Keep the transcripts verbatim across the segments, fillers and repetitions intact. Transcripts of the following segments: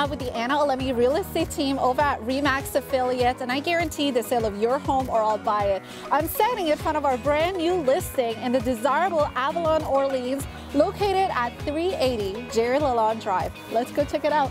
out with the Anna Alemi real estate team over at RE/MAX Affiliates, and I guarantee the sale of your home or I'll buy it. I'm standing in front of our brand new listing in the desirable Avalon Orleans, located at three eighty Gerry Lalonde Drive. Let's go check it out.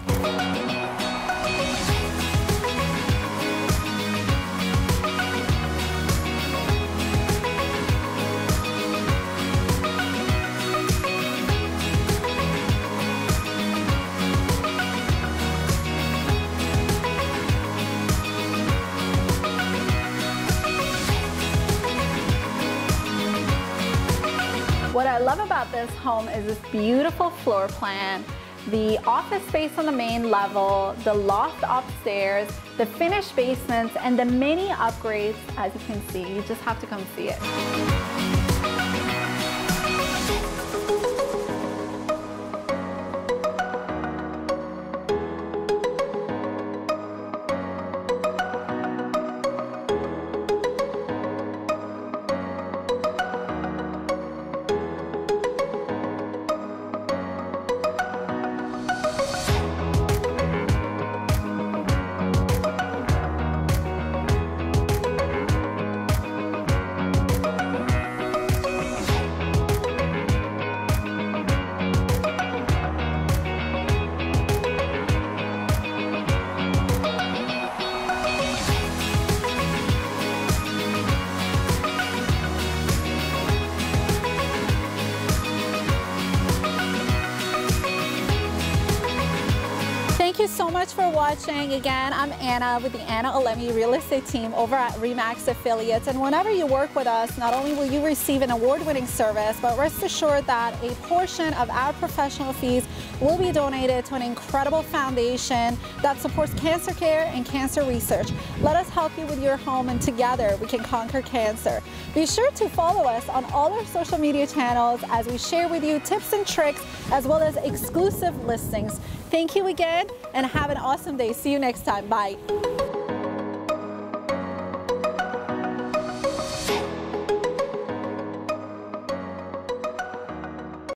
What I love about this home is this beautiful floor plan, the office space on the main level, the loft upstairs, the finished basements, and the many upgrades. As you can see, you just have to come see it. Thank you so much for watching. Again, I'm Anna with the Anna Alemi real estate team over at RE/MAX Affiliates, and whenever you work with us, not only will you receive an award-winning service, but rest assured that a portion of our professional fees will be donated to an incredible foundation that supports cancer care and cancer research. Let us help you with your home, and together we can conquer cancer. Be sure to follow us on all our social media channels as we share with you tips and tricks as well as exclusive listings. Thank you again, and have an awesome day. See you next time. Bye.